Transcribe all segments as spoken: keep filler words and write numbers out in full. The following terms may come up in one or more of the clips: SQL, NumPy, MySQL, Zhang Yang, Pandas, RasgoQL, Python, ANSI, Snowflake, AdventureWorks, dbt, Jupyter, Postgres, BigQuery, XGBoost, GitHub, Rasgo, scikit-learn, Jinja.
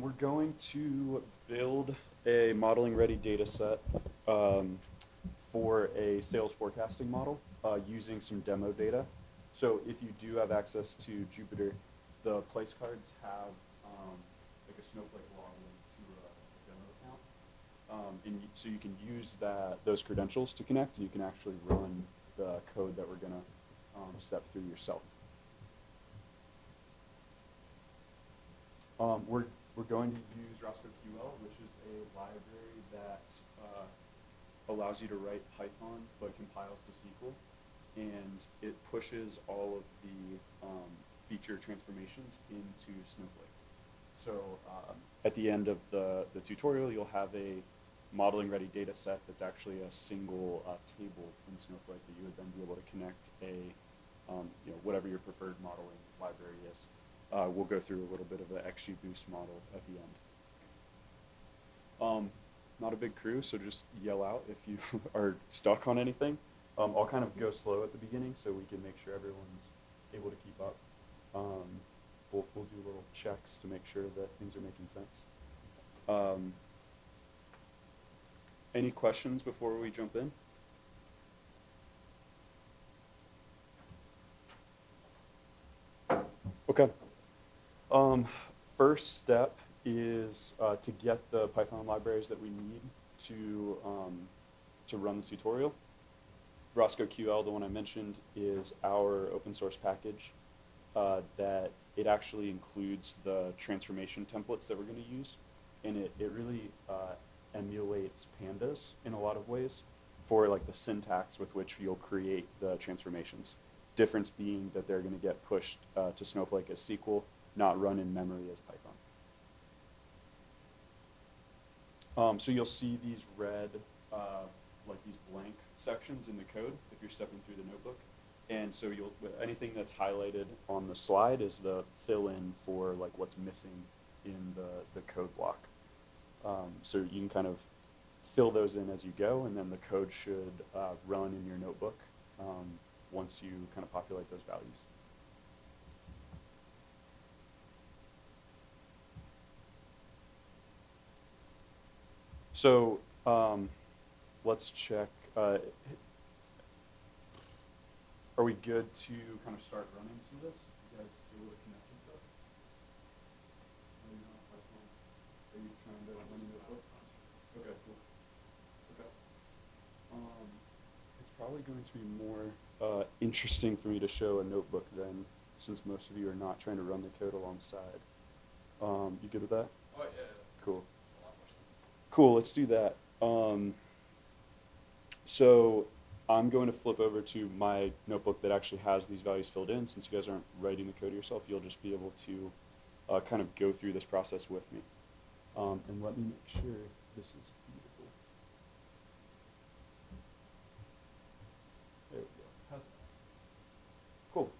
We're going to build a modeling ready data set um, for a sales forecasting model uh, using some demo data. So if you do have access to Jupyter, the place cards have um, like a Snowflake login to a demo account. Um, and so you can use that those credentials to connect, and you can actually run the code that we're going to um, step through yourself. Um, we're, we're going to use RasgoQL, which is a library that uh, allows you to write Python but compiles to S Q L. And it pushes all of the um, feature transformations into Snowflake. So um, at the end of the, the tutorial, you'll have a modeling ready data set that's actually a single uh, table in Snowflake that you would then be able to connect a, um, you know, whatever your preferred modeling library is. Uh, we'll go through a little bit of the X G Boost model at the end. Um, not a big crew, so just yell out if you are stuck on anything. Um, I'll kind of go slow at the beginning so we can make sure everyone's able to keep up. Um, we'll, we'll do little checks to make sure that things are making sense. Um, any questions before we jump in? Okay. Um, first step is uh, to get the Python libraries that we need to, um, to run this tutorial. RasgoQL, the one I mentioned, is our open source package uh, that it actually includes the transformation templates that we're going to use. And it, it really uh, emulates Pandas in a lot of ways for like the syntax with which you'll create the transformations. Difference being that they're going to get pushed uh, to Snowflake as S Q L, not run in memory as Python. Um, so you'll see these red uh, like these blank sections in the code if you're stepping through the notebook. And so you'll, anything that's highlighted on the slide is the fill-in for like what's missing in the, the code block. Um, so you can kind of fill those in as you go, and then the code should uh, run in your notebook um, once you kind of populate those values. So, um, let's check, uh, are we good to kind of start running some of this? You guys still with connection stuff? Are you trying to run it up? Okay, cool. Okay. Um, it's probably going to be more uh, interesting for me to show a notebook then, since most of you are not trying to run the code alongside. Um, you good with that? Oh, yeah. yeah. Cool. A lot more sense. Cool, let's do that. Um, So I'm going to flip over to my notebook that actually has these values filled in. Since you guys aren't writing the code yourself, you'll just be able to uh, kind of go through this process with me. Um, and let me make sure this is beautiful. There we go. How's that? Cool.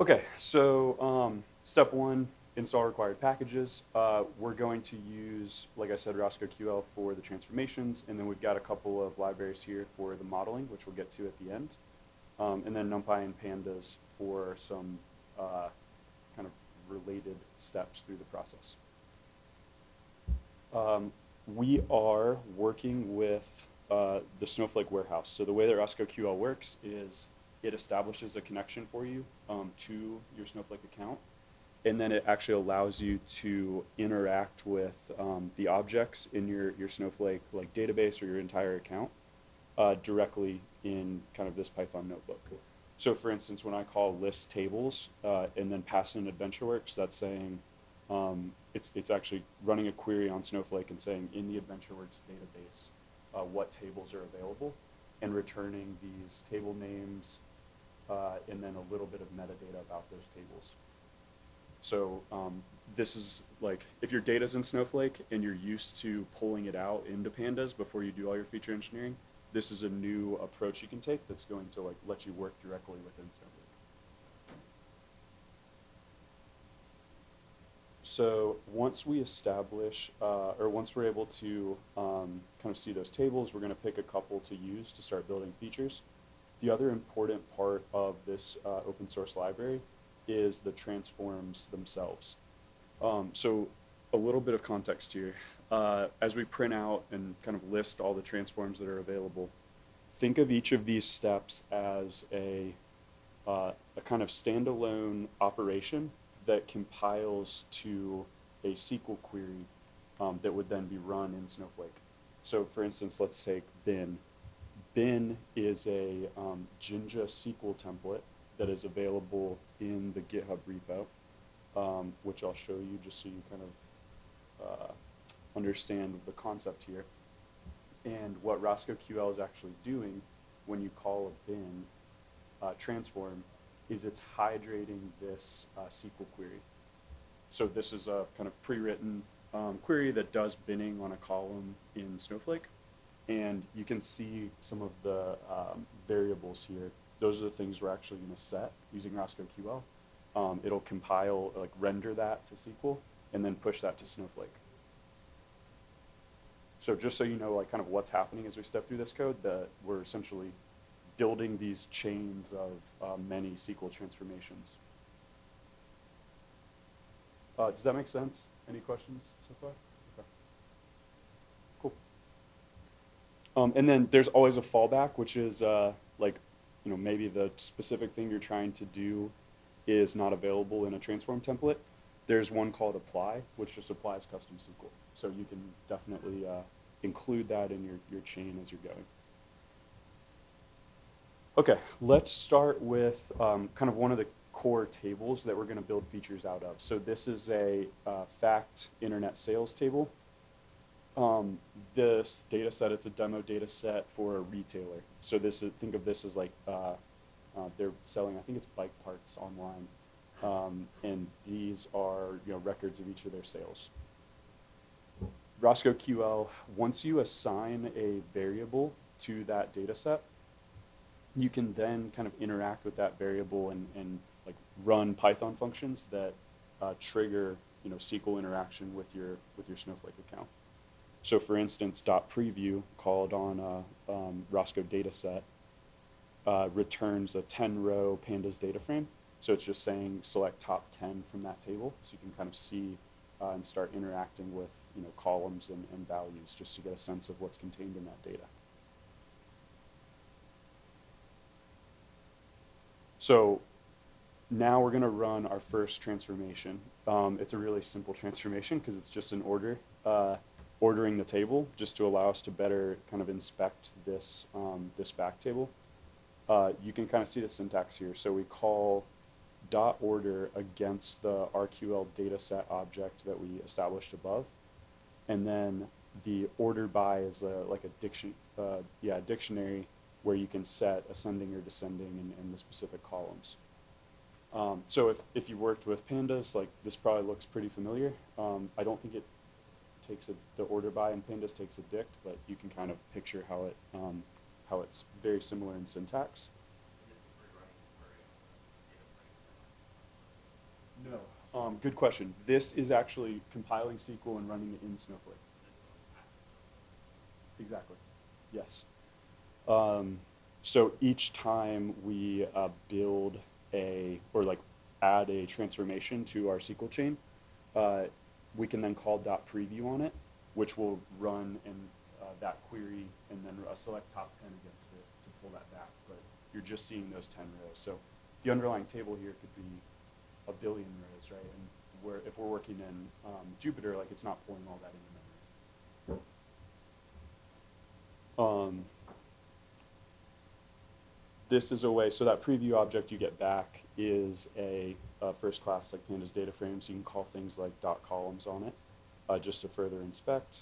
OK, so um, step one, install required packages. Uh, we're going to use, like I said, RasgoQL for the transformations, and then we've got a couple of libraries here for the modeling, which we'll get to at the end, um, and then NumPy and Pandas for some uh, kind of related steps through the process. Um, we are working with uh, the Snowflake warehouse. So the way that RasgoQL works is it establishes a connection for you um, to your Snowflake account. And then it actually allows you to interact with um, the objects in your, your Snowflake like database or your entire account uh, directly in kind of this Python notebook. So for instance, when I call list tables uh, and then pass in AdventureWorks, that's saying um, it's, it's actually running a query on Snowflake and saying in the AdventureWorks database uh, what tables are available and returning these table names uh, and then a little bit of metadata about those tables. So um, this is like, if your data's in Snowflake and you're used to pulling it out into Pandas before you do all your feature engineering, this is a new approach you can take that's going to like let you work directly within Snowflake. So once we establish, uh, or once we're able to um, kind of see those tables, we're going to pick a couple to use to start building features. The other important part of this uh, open source library is the transforms themselves. Um, so a little bit of context here. Uh, as we print out and kind of list all the transforms that are available, think of each of these steps as a, uh, a kind of standalone operation that compiles to a S Q L query um, that would then be run in Snowflake. So for instance, let's take bin. Bin is a um, Jinja S Q L template that is available in the GitHub repo, um, which I'll show you just so you kind of uh, understand the concept here. And what RasgoQL is actually doing when you call a bin uh, transform is it's hydrating this uh, S Q L query. So this is a kind of pre-written um, query that does binning on a column in Snowflake. And you can see some of the um, variables here. Those are the things we're actually going to set using RasgoQL. Um, it'll compile, like render that to S Q L, and then push that to Snowflake. So just so you know, like kind of what's happening as we step through this code, that we're essentially building these chains of uh, many S Q L transformations. Uh, does that make sense? Any questions so far? Okay. Cool. Um, and then there's always a fallback, which is uh, like, you know, maybe the specific thing you're trying to do is not available in a transform template. There's one called apply, which just applies custom S Q L. So you can definitely uh, include that in your, your chain as you're going. Okay, let's start with um, kind of one of the core tables that we're going to build features out of. So this is a uh, fact internet sales table. Um, this data set, it's a demo data set for a retailer. So this is, think of this as like uh, uh, they're selling, I think it's bike parts online. Um, and these are, you know, records of each of their sales. RasgoQL, once you assign a variable to that data set, you can then kind of interact with that variable and, and like run Python functions that uh, trigger, you know, S Q L interaction with your with your Snowflake account. So for instance, .preview called on a um, Rasgo dataset uh, returns a ten row pandas data frame. So it's just saying select top ten from that table. So you can kind of see uh, and start interacting with, you know, columns and, and values just to get a sense of what's contained in that data. So now we're going to run our first transformation. Um, it's a really simple transformation because it's just an order, uh, ordering the table just to allow us to better kind of inspect this, um, this fact table. Uh, you can kind of see the syntax here. So we call dot order against the R Q L dataset object that we established above. And then the order by is a, like a diction, uh, yeah, dictionary where you can set ascending or descending in, in the specific columns. Um, so if, if you worked with pandas, like this probably looks pretty familiar. Um, I don't think it takes a, the order by in pandas takes a dict, but you can kind of picture how, it, um, how it's very similar in syntax. No, um, good question. This is actually compiling S Q L and running it in Snowflake. Exactly, yes. Um, so each time we uh, build a, or like add a transformation to our S Q L chain, uh, we can then call .preview on it, which will run in uh, that query and then uh, select top ten against it to pull that back. But you're just seeing those ten rows. So the underlying table here could be a billion rows, right? And we're, if we're working in um, Jupyter, like it's not pulling all that into memory. Um, This is a way, so that preview object you get back is a, a first class like pandas data frame, so you can call things like dot columns on it uh, just to further inspect.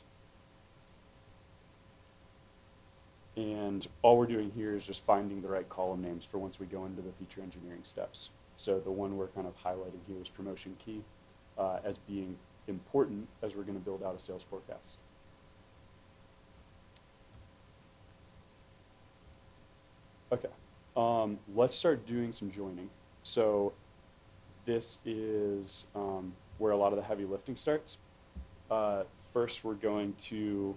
And all we're doing here is just finding the right column names for once we go into the feature engineering steps. So the one we're kind of highlighting here is promotion key uh, as being important as we're going to build out a sales forecast. Okay. Um, let's start doing some joining. So this is um, where a lot of the heavy lifting starts. Uh, first, we're going to,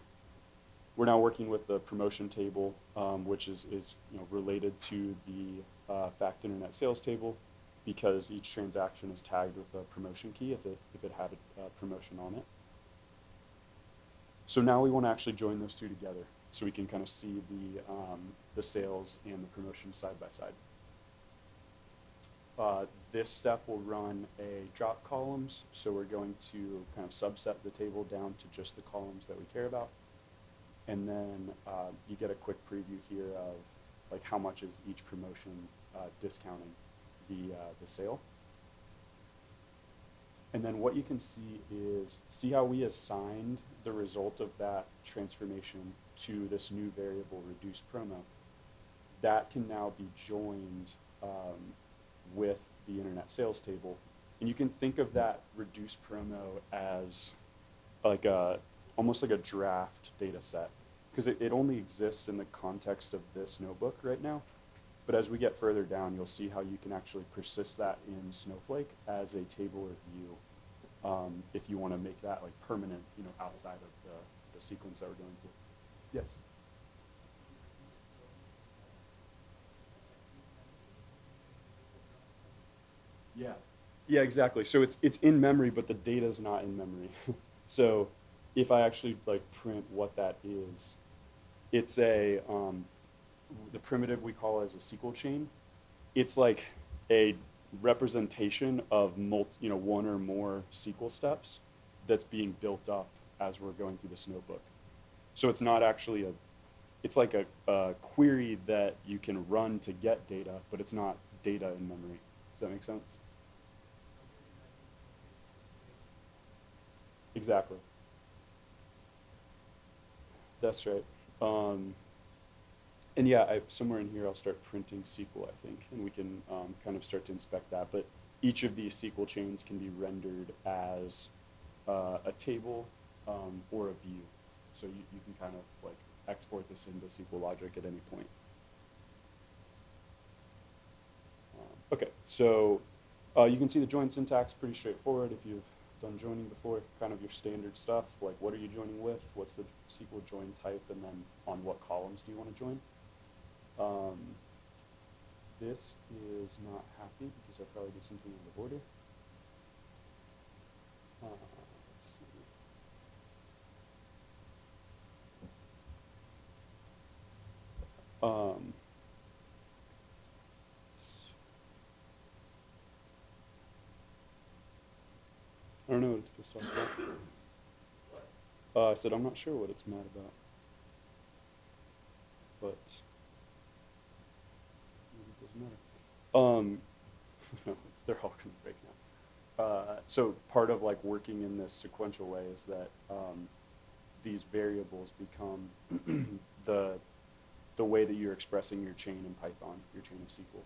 we're now working with the promotion table, um, which is, is you know, related to the uh, fact internet sales table because each transaction is tagged with a promotion key if it, if it had a uh, promotion on it. So now we want to actually join those two together so we can kind of see the, um, the sales and the promotions side by side. Uh, this step will run a drop columns, so we're going to kind of subset the table down to just the columns that we care about. And then uh, you get a quick preview here of like how much is each promotion uh, discounting the, uh, the sale. And then what you can see is, see how we assigned the result of that transformation to this new variable reduce promo. That can now be joined um, with the internet sales table. And you can think of that reduce promo as like a, almost like a draft data set, because it, it only exists in the context of this notebook right now. But as we get further down, you'll see how you can actually persist that in Snowflake as a table or view um, if you want to make that like permanent, you know, outside of the, the sequence that we're going through. Yes? Yeah. Yeah, exactly. So it's, it's in memory, but the data is not in memory. So if I actually like print what that is, it's a... Um, the primitive we call as a S Q L chain. It's like a representation of multi, you know, one or more S Q L steps that's being built up as we're going through this notebook. So it's not actually a, it's like a, a query that you can run to get data, but it's not data in memory. Does that make sense? Exactly. That's right. Um, And yeah, I've, somewhere in here I'll start printing S Q L, I think, and we can um, kind of start to inspect that. But each of these S Q L chains can be rendered as uh, a table um, or a view. So you, you can kind of like export this into S Q L logic at any point. Um, OK, so uh, you can see the join syntax, pretty straightforward if you've done joining before, kind of your standard stuff, like what are you joining with, what's the S Q L join type, and then on what columns do you want to join. Um, this is not happy because I probably did something in the border. Uh, let's see. Um, I don't know what it's pissed off about. Uh, I said I'm not sure what it's mad about. But Um, they're all going to break now. Uh, so part of like working in this sequential way is that um, these variables become the the way that you're expressing your chain in Python, your chain of S Q L.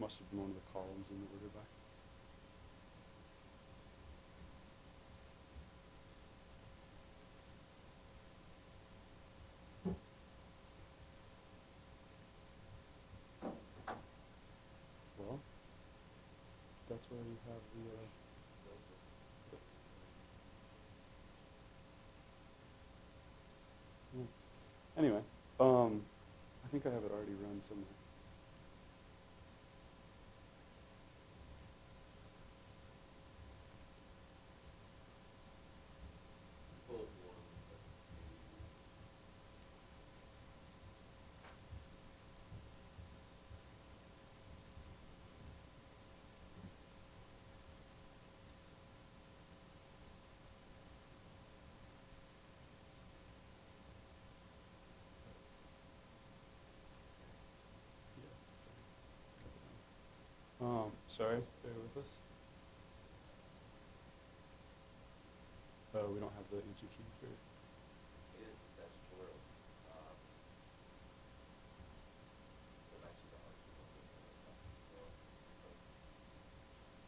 Must have been one of the columns in the order by. Well, that's where we have the. Uh, yeah. Anyway, um, I think I have it already run somewhere. Sorry, bear with us. Oh, we don't have the answer key for it. It is a statutory. Um,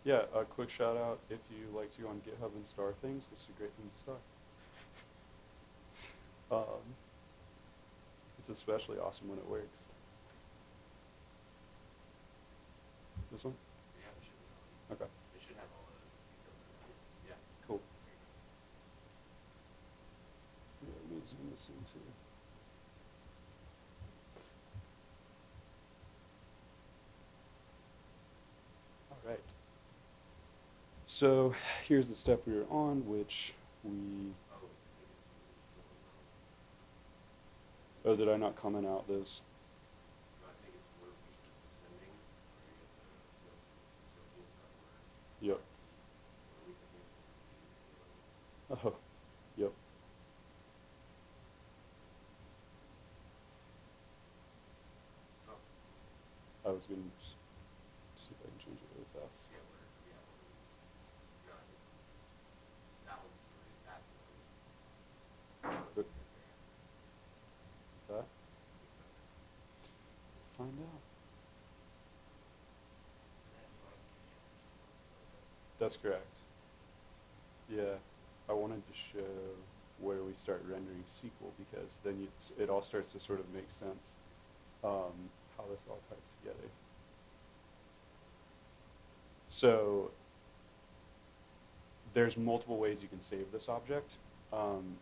yeah, a quick shout out. If you like to go on GitHub and star things, this is a great thing to star. um, it's especially awesome when it works. This one? Yeah, okay. It should have all the yeah. Cool. Yeah, let me zoom this in too. All right. So here's the step we were on, which we. Oh, did I not comment out this? Yep. Oh, yep. I was going to see if I can change it really fast. Find out. That's correct. Yeah, I wanted to show where we start rendering S Q L because then you, it all starts to sort of make sense um, how this all ties together. So there's multiple ways you can save this object. Um,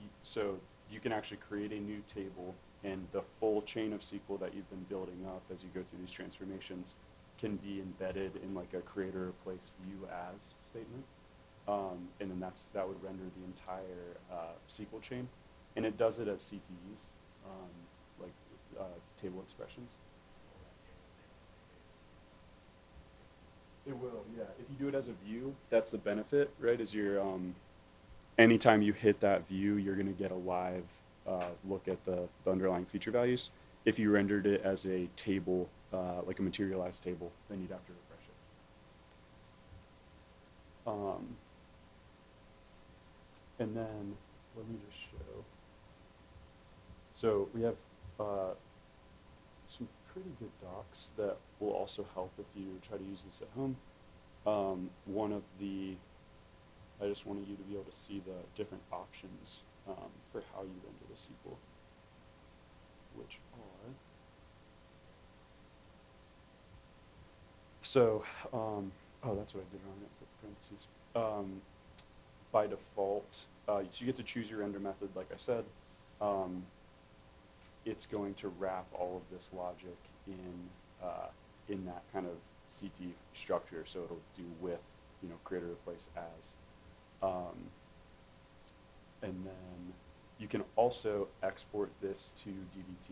you, so you can actually create a new table, and the full chain of S Q L that you've been building up as you go through these transformations can be embedded in like a create or replace view as statement. Um, and then that's, that would render the entire uh, S Q L chain. And it does it as C T Es, um, like uh, table expressions. It will, yeah. If you do it as a view, that's the benefit, right? Is your, um, anytime you hit that view, you're gonna get a live Uh, look at the, the underlying feature values. If you rendered it as a table, uh, like a materialized table, then you'd have to refresh it. Um, and then let me just show. So we have uh, some pretty good docs that will also help if you try to use this at home. Um, one of the, I just wanted you to be able to see the different options Um, for how you render the S Q L, which are so. Um, oh, that's what I did wrong. I put parentheses. Um, by default, uh, so you get to choose your render method. Like I said, um, it's going to wrap all of this logic in uh, in that kind of C T structure. So it'll do with, you know, create or replace as. Um, And then you can also export this to D B T.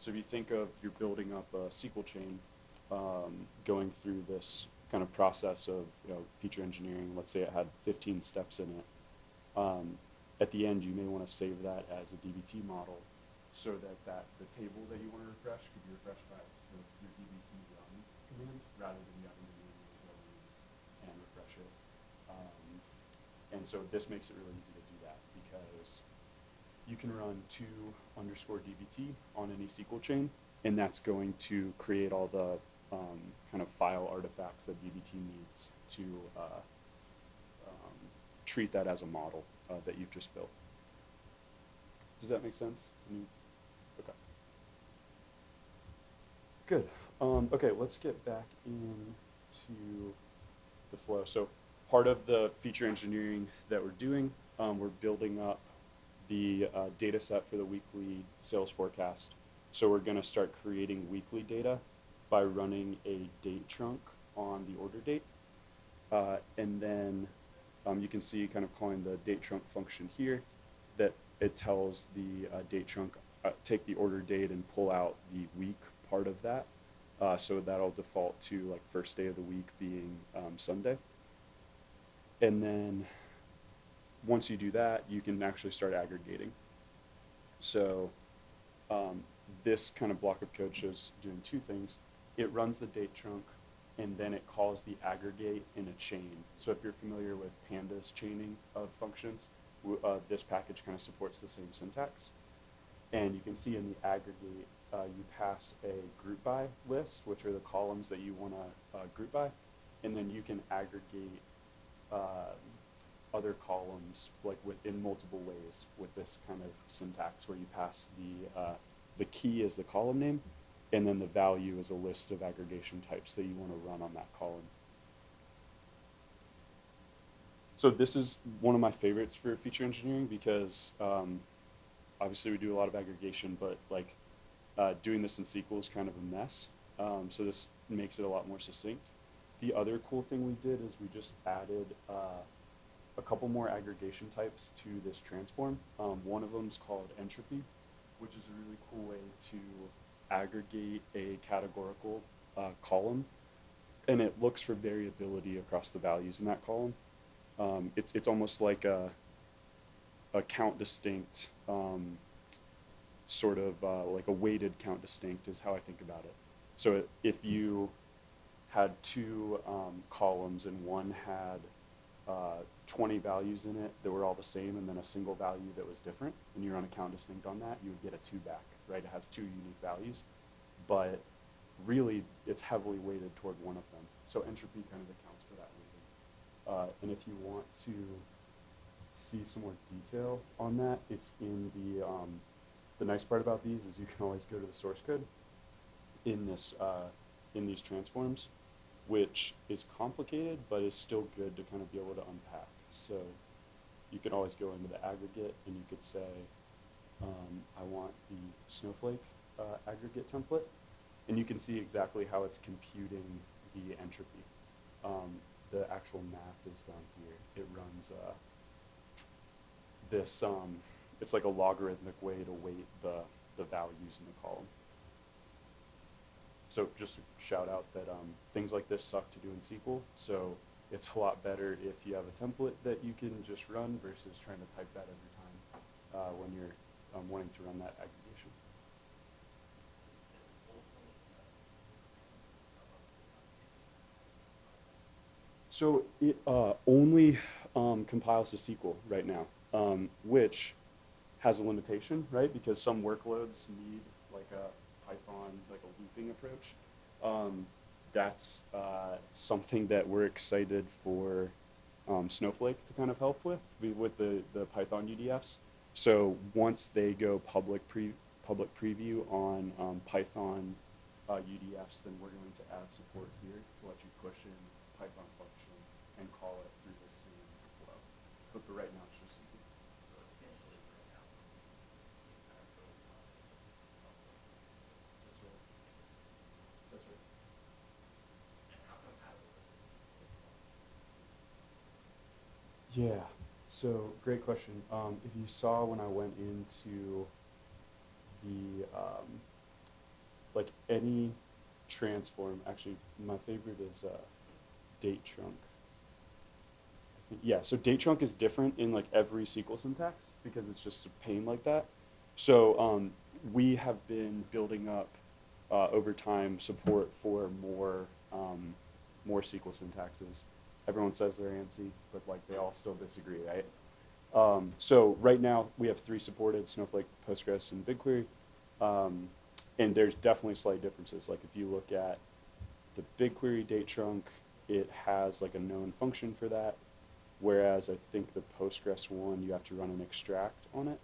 So if you think of you're building up a S Q L chain, um, going through this kind of process of, you know, feature engineering, let's say it had fifteen steps in it. Um, at the end, you may want to save that as a D B T model so that, that the table that you want to refresh could be refreshed by your, your D B T run command rather than having to go and refresh it. Um, and so this makes it really easy to do. Because you can run two underscore dbt on any S Q L chain, and that's going to create all the um, kind of file artifacts that dbt needs to uh, um, treat that as a model uh, that you've just built. Does that make sense? I mean, okay. Good. Um, okay, let's get back into the flow. So part of the feature engineering that we're doing, Um, we're building up the uh, data set for the weekly sales forecast. So we're going to start creating weekly data by running a date trunk on the order date. Uh, and then um, you can see kind of calling the date trunk function here that it tells the uh, date trunk, uh, take the order date and pull out the week part of that. Uh, so that'll default to like first day of the week being um, Sunday. And then once you do that, you can actually start aggregating. So um, this kind of block of code shows doing two things. It runs the date trunk, and then it calls the aggregate in a chain. So if you're familiar with Pandas chaining of functions, uh, this package kind of supports the same syntax. And you can see in the aggregate, uh, you pass a group by list, which are the columns that you want to uh, group by, and then you can aggregate uh, other columns like within multiple ways with this kind of syntax where you pass the uh, The key is the column name, and then the value is a list of aggregation types that you want to run on that column. So this is one of my favorites for feature engineering because um, obviously we do a lot of aggregation, but like uh, doing this in S Q L is kind of a mess. Um, so this makes it a lot more succinct. The other cool thing we did is we just added uh, a couple more aggregation types to this transform. Um, one of them is called entropy, which is a really cool way to aggregate a categorical uh, column, and it looks for variability across the values in that column. Um, it's, it's almost like a, a count distinct, um, sort of uh, like a weighted count distinct is how I think about it. So if you had two um, columns and one had uh, twenty values in it that were all the same and then a single value that was different, and you run a count distinct on that, you would get a two back, right? It has two unique values, but really it's heavily weighted toward one of them. So entropy kind of accounts for that weighting. Uh, and if you want to see some more detail on that, it's in the, um, the nice part about these is you can always go to the source code in this, uh, in these transforms, which is complicated, but is still good to kind of be able to unpack. So you can always go into the aggregate and you could say, um, I want the Snowflake uh, aggregate template, and you can see exactly how it's computing the entropy. Um, the actual math is down here. It runs uh, this, um, it's like a logarithmic way to weight the, the values in the column. So just a shout out that um, things like this suck to do in S Q L. So it's a lot better if you have a template that you can just run versus trying to type that every time uh, when you're um, wanting to run that aggregation. So it uh, only um, compiles to S Q L right now, um, which has a limitation, right? Because some workloads need like a Python, like a looping approach. Um, that's uh, something that we're excited for um, Snowflake to kind of help with, with the, the Python U D Fs. So once they go public, pre public preview on um, Python uh, U D Fs, then we're going to add support here to let you push in Python function and call it through the same flow. But for right now, it's just Yeah, so great question. Um, if you saw when I went into the, um, like any transform, actually my favorite is uh, date trunk. I think, yeah, so date trunk is different in like every S Q L syntax because it's just a pain like that. So um, we have been building up uh, over time support for more, um, more S Q L syntaxes. Everyone says they're ANSI, but like they all still disagree, right? Um, so right now we have three supported: Snowflake, Postgres, and BigQuery. Um, and there's definitely slight differences. Like if you look at the BigQuery date trunk, it has like a known function for that, whereas I think the Postgres one you have to run an extract on it.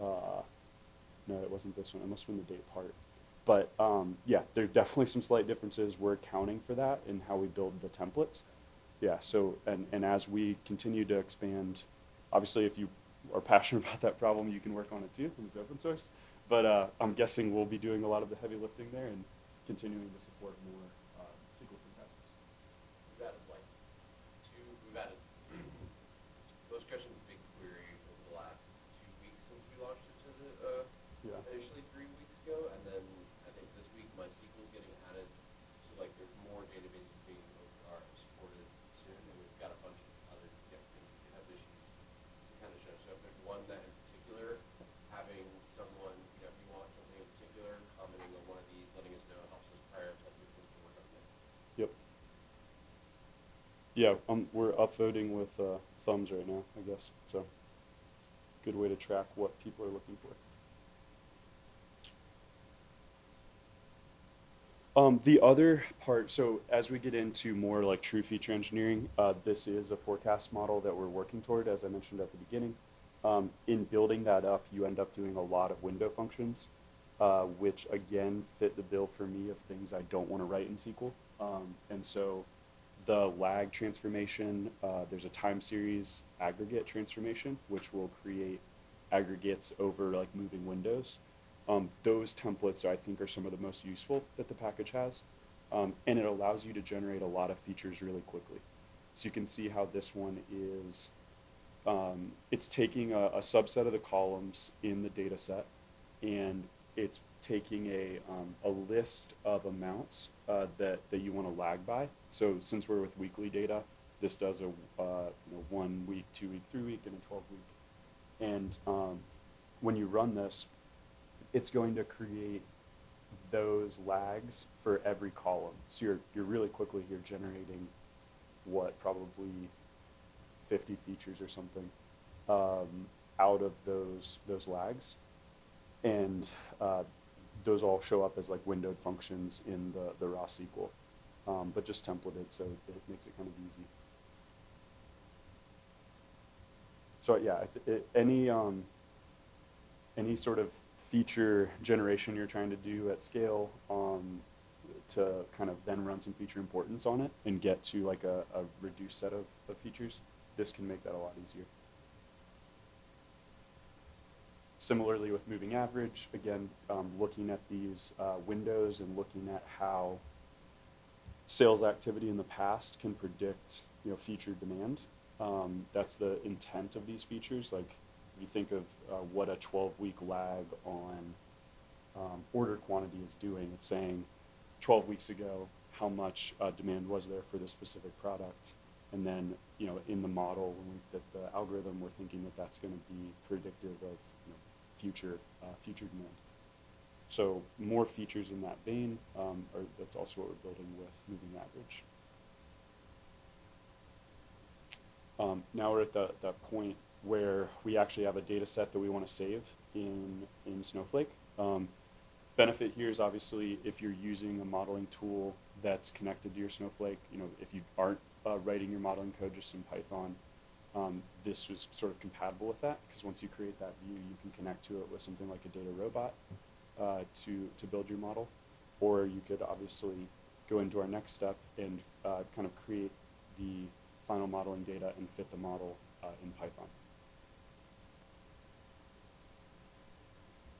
Uh, no, it wasn't this one. It must have been the date part. But um, yeah, there are definitely some slight differences. We're accounting for that in how we build the templates. Yeah, so, and, and as we continue to expand, obviously if you are passionate about that problem, you can work on it too, because it's open source. But uh, I'm guessing we'll be doing a lot of the heavy lifting there and continuing to support more uh, S Q L syntaxes. We've added like two, we've added Postgres and BigQuery over the last two weeks since we launched it to the, uh, yeah. initially three weeks ago, and then MySQL getting added, so like there's more databases being are supported soon, and we've got a bunch of other GitHub issues to kind of show. So if there's one that in particular, having someone, you know, if you want something in particular, commenting on one of these, letting us know helps us prioritize new things to work on next. Yep. Yeah, um, we're upvoting with uh, thumbs right now, I guess. So good way to track what people are looking for. Um, the other part, so as we get into more like true feature engineering, uh, this is a forecast model that we're working toward, as I mentioned at the beginning. Um, in building that up, you end up doing a lot of window functions, uh, which again fit the bill for me of things I don't want to write in S Q L. Um, and so the lag transformation, uh, there's a time series aggregate transformation, which will create aggregates over like moving windows. Um, those templates, I think, are some of the most useful that the package has. Um, and it allows you to generate a lot of features really quickly. So you can see how this one is, um, it's taking a, a subset of the columns in the data set, and it's taking a, um, a list of amounts uh, that, that you want to lag by. So since we're with weekly data, this does a uh, you know, one week, two week, three week, and a twelve week. And um, when you run this, it's going to create those lags for every column. So you're, you're really quickly here generating what, probably fifty features or something um, out of those, those lags. And uh, those all show up as like windowed functions in the, the raw S Q L, um, but just templated, so it makes it kind of easy. So yeah, if it, any, um, any sort of feature generation you're trying to do at scale um, to kind of then run some feature importance on it and get to like a, a reduced set of, of features, this can make that a lot easier. Similarly with moving average, again, um, looking at these uh, windows and looking at how sales activity in the past can predict, you know, future demand. Um, that's the intent of these features. Like, if you think of uh, what a twelve week lag on um, order quantity is doing, it's saying twelve weeks ago, how much uh, demand was there for this specific product? And then, you know, in the model, when we fit the algorithm, we're thinking that that's going to be predictive of, you know, future uh, future demand. So more features in that vein, um, are, that's also what we're building with moving average. Um, now we're at the, that point where we actually have a data set that we want to save in, in Snowflake. Um, benefit here is obviously if you're using a modeling tool that's connected to your Snowflake, you know, if you aren't uh, writing your modeling code just in Python, um, this was sort of compatible with that, because once you create that view, you can connect to it with something like a data robot uh, to, to build your model. Or you could obviously go into our next step and uh, kind of create the final modeling data and fit the model uh, in Python.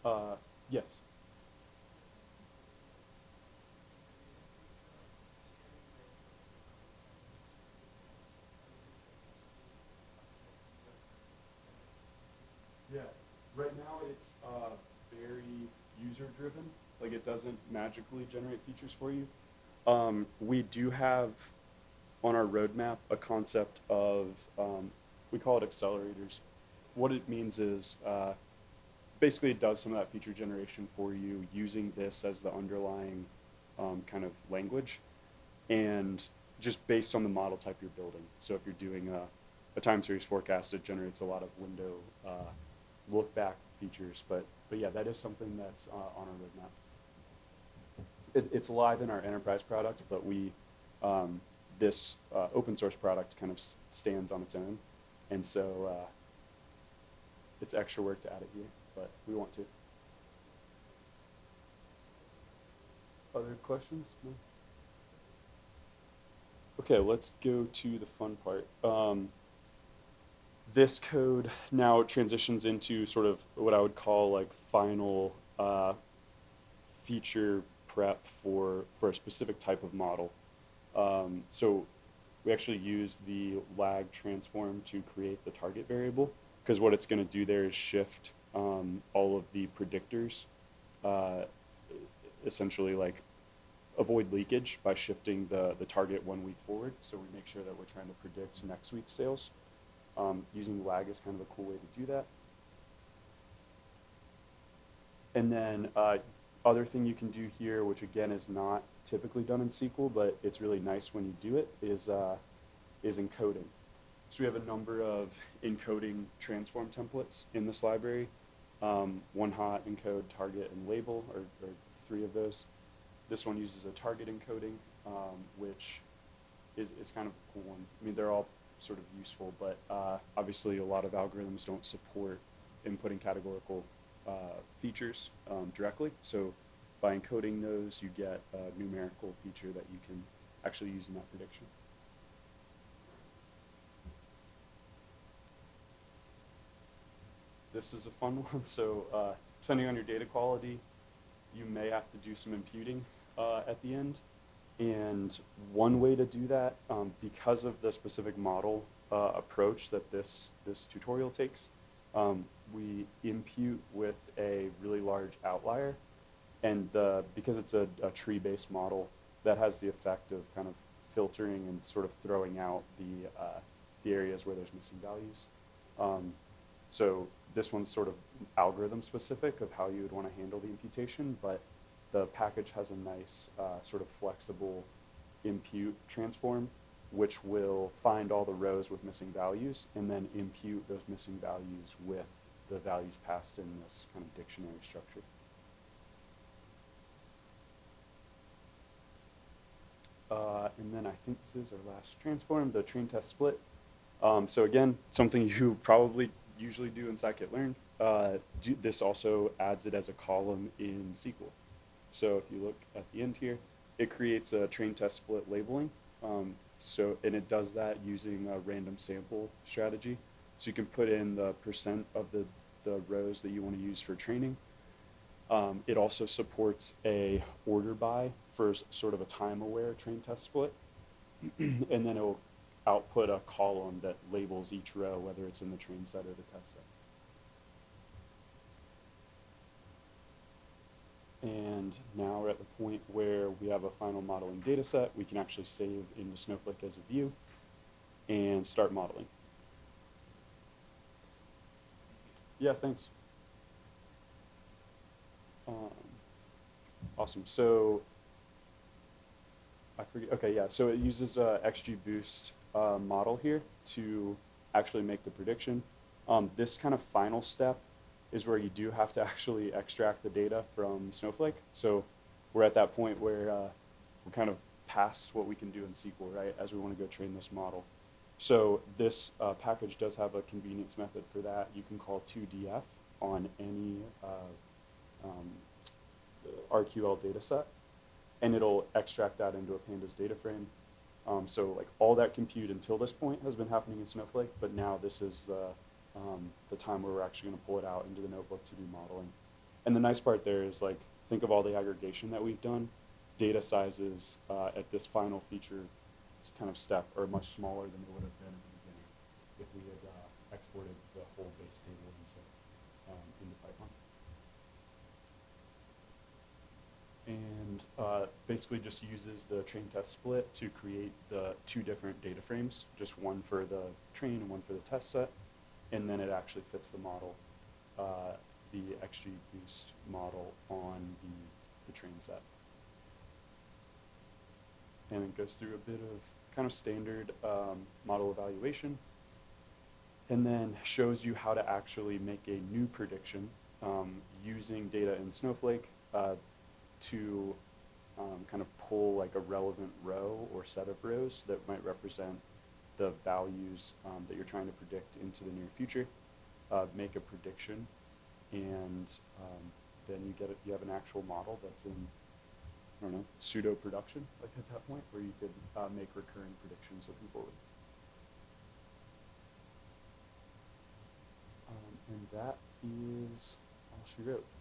Uh, yes. Yeah. Right now it's uh, very user-driven. Like, it doesn't magically generate features for you. Um, we do have on our roadmap a concept of, um, we call it accelerators. What it means is, uh, basically, it does some of that feature generation for you using this as the underlying um, kind of language, and just based on the model type you're building. So if you're doing a, a time series forecast, it generates a lot of window uh, look back features. But but yeah, that is something that's uh, on our roadmap. It, it's live in our enterprise product, but we um, this uh, open source product kind of stands on its own, and so uh, it's extra work to add it here. But we want to. Other questions? No? Okay, let's go to the fun part. Um, this code now transitions into sort of what I would call like final uh, feature prep for, for a specific type of model. Um, so we actually use the lag transform to create the target variable, because what it's going to do there is shift Um, all of the predictors, uh, essentially like avoid leakage by shifting the, the target one week forward. So we make sure that we're trying to predict next week's sales. Um, using lag is kind of a cool way to do that. And then uh, other thing you can do here, which again is not typically done in S Q L, but it's really nice when you do it, is, uh, is encoding. So we have a number of encoding transform templates in this library. Um, one hot, encode, target, and label are, are three of those. This one uses a target encoding, um, which is, is kind of a cool one. I mean, they're all sort of useful, but uh, obviously a lot of algorithms don't support inputting categorical uh, features um, directly. So by encoding those, you get a numerical feature that you can actually use in that prediction. This is a fun one. So uh, depending on your data quality, you may have to do some imputing uh, at the end. And one way to do that, um, because of the specific model uh, approach that this, this tutorial takes, um, we impute with a really large outlier. And uh, because it's a, a tree-based model, that has the effect of kind of filtering and sort of throwing out the, uh, the areas where there's missing values. Um, so this one's sort of algorithm specific of how you would want to handle the imputation, but the package has a nice uh, sort of flexible impute transform, which will find all the rows with missing values and then impute those missing values with the values passed in this kind of dictionary structure. Uh, and then I think this is our last transform, the train test split. Um, so again, something you probably usually do in scikit-learn. Uh, do, this also adds it as a column in S Q L. So if you look at the end here, it creates a train test split labeling. Um, so and it does that using a random sample strategy. So you can put in the percent of the, the rows that you want to use for training. Um, it also supports a order by for sort of a time-aware train test split. And then it will output a column that labels each row, whether it's in the train set or the test set. And now we're at the point where we have a final modeling data set. We can actually save into Snowflake as a view and start modeling. Yeah, thanks. Um, awesome. So I forget. Okay, yeah. So it uses a XGBoost uh, model here to actually make the prediction. Um, this kind of final step is where you do have to actually extract the data from Snowflake. So we're at that point where uh, we're kind of past what we can do in S Q L, right, as we want to go train this model. So this uh, package does have a convenience method for that. You can call to D F on any uh, um, R Q L data set, and it'll extract that into a Pandas data frame. Um, so like all that compute until this point has been happening in Snowflake, but now this is the Um, the time where we're actually going to pull it out into the notebook to do modeling. And the nice part there is, like, think of all the aggregation that we've done. Data sizes uh, at this final feature kind of step are much smaller than they would have been at the beginning if we had uh, exported the whole base table into, um, into Python. And uh, basically just uses the train test split to create the two different data frames, just one for the train and one for the test set. And then it actually fits the model, uh, the XGBoost model on the, the train set. And it goes through a bit of kind of standard um, model evaluation, and then shows you how to actually make a new prediction um, using data in Snowflake uh, to um, kind of pull like a relevant row or set of rows that might represent the values um, that you're trying to predict into the near future, uh, make a prediction, and um, then you get it, you have an actual model that's in, I don't know, pseudo production, like at that point, where you could uh, make recurring predictions looking forward. Um, and that is all she wrote.